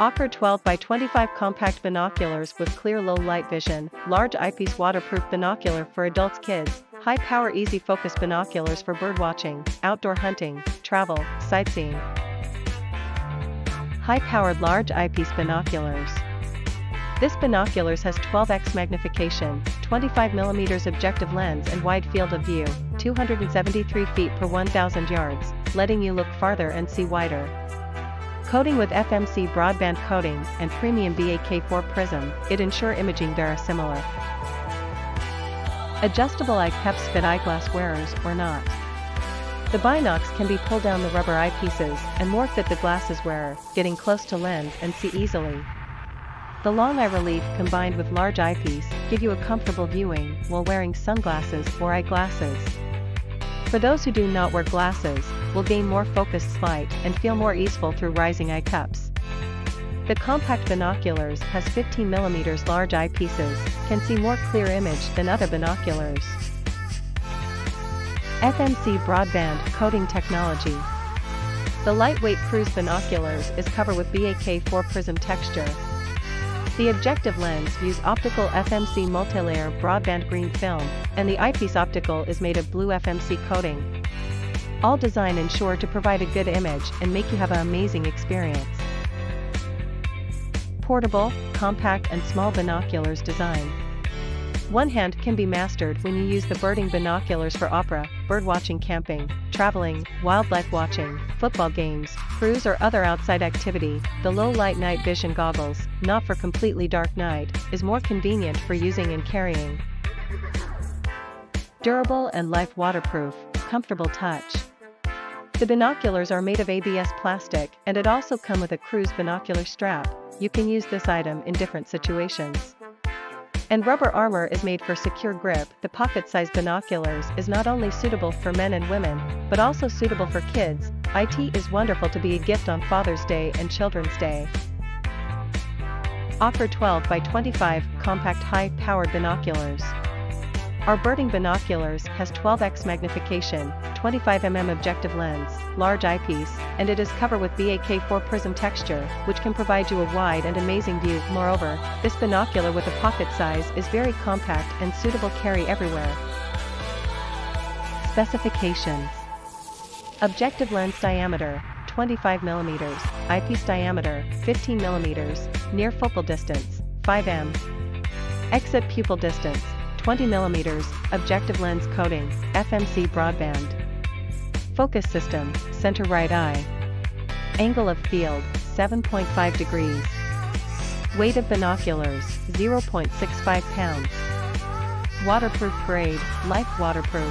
Occer 12x25 compact binoculars with clear low light vision, large eyepiece waterproof binocular for adults, kids, high power easy focus binoculars for birdwatching, outdoor hunting, travel, sightseeing. High powered large eyepiece binoculars. This binoculars has 12x magnification, 25mm objective lens and wide field of view, 273 feet per 1,000 yards, letting you look farther and see wider. Coating with FMC broadband coating and premium BAK4 prism, it ensure imaging verisimilar. Adjustable eye cups fit eyeglass wearers or not. The Binox can be pulled down the rubber eyepieces and more fit the glasses wearer, getting close to lens and see easily. The long eye relief combined with large eyepiece give you a comfortable viewing while wearing sunglasses or eyeglasses. For those who do not wear glasses, will gain more focused light and feel more easeful through rising eye cups. The compact binoculars has 15mm large eyepieces, can see more clear image than other binoculars. FMC broadband coating technology. The lightweight cruise binoculars is covered with BAK4 prism texture. The objective lens uses optical FMC multilayer broadband green film, and the eyepiece optical is made of blue FMC coating. All design ensure to provide a good image and make you have an amazing experience. Portable, compact and small binoculars design. One hand can be mastered when you use the birding binoculars for opera, birdwatching, camping, traveling, wildlife watching, football games, cruise or other outside activity. The low light night vision goggles, not for completely dark night, is more convenient for using and carrying. Durable and life waterproof, comfortable touch. The binoculars are made of ABS plastic and it also comes with a cruise binocular strap. You can use this item in different situations. And rubber armor is made for secure grip. The pocket-sized binoculars is not only suitable for men and women, but also suitable for kids. It is wonderful to be a gift on Father's Day and Children's Day. Occer 12x25 compact high-powered binoculars. Our birding binoculars has 12x magnification, 25mm objective lens, large eyepiece, and it is covered with BAK4 prism texture, which can provide you a wide and amazing view. Moreover, this binocular with a pocket size is very compact and suitable carry everywhere. Specifications. Objective lens diameter, 25mm, eyepiece diameter, 15mm, near focal distance, 5mm, exit pupil distance, 20mm, objective lens coating, FMC broadband. Focus system, center right eye. Angle of field, 7.5 degrees. Weight of binoculars, 0.65 pounds. Waterproof grade, life waterproof.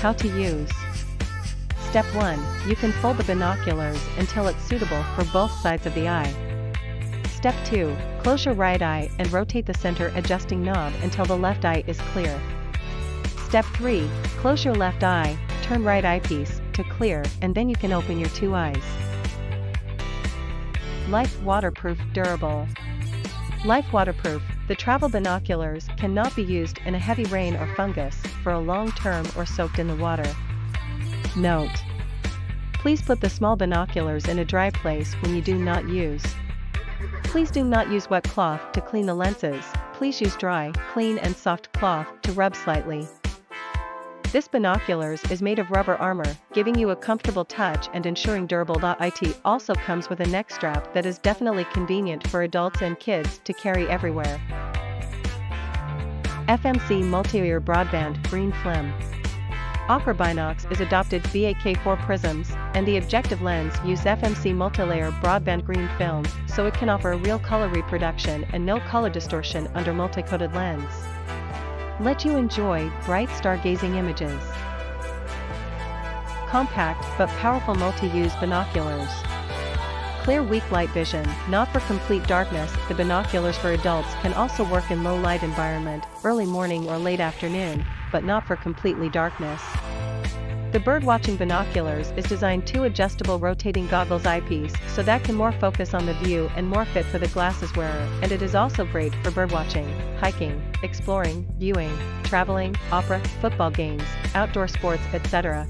How to use. Step 1, you can fold the binoculars until it's suitable for both sides of the eye. Step 2, close your right eye and rotate the center adjusting knob until the left eye is clear. Step 3, close your left eye, turn right eyepiece to clear, and then you can open your two eyes. Life waterproof, durable. Life waterproof, the travel binoculars cannot be used in a heavy rain or fungus for a long term or soaked in the water. Note: please put the small binoculars in a dry place when you do not use. Please do not use wet cloth to clean the lenses. Please use dry, clean and soft cloth to rub slightly. This binoculars is made of rubber armor, giving you a comfortable touch and ensuring durable. It also comes with a neck strap that is definitely convenient for adults and kids to carry everywhere. FMC multi-layer broadband green film. Opera Binox is adopted BAK4 prisms, and the objective lens uses FMC multilayer broadband green film, so it can offer a real color reproduction and no color distortion under multi-coated lens. Let you enjoy bright stargazing images. Compact but powerful multi-use binoculars. Clear weak light vision, not for complete darkness. The binoculars for adults can also work in low light environment, early morning or late afternoon, but not for completely darkness. The birdwatching binoculars is designed two adjustable rotating goggles eyepiece, so that can more focus on the view and more fit for the glasses wearer, and it is also great for birdwatching, hiking, exploring, viewing, traveling, opera, football games, outdoor sports, etc.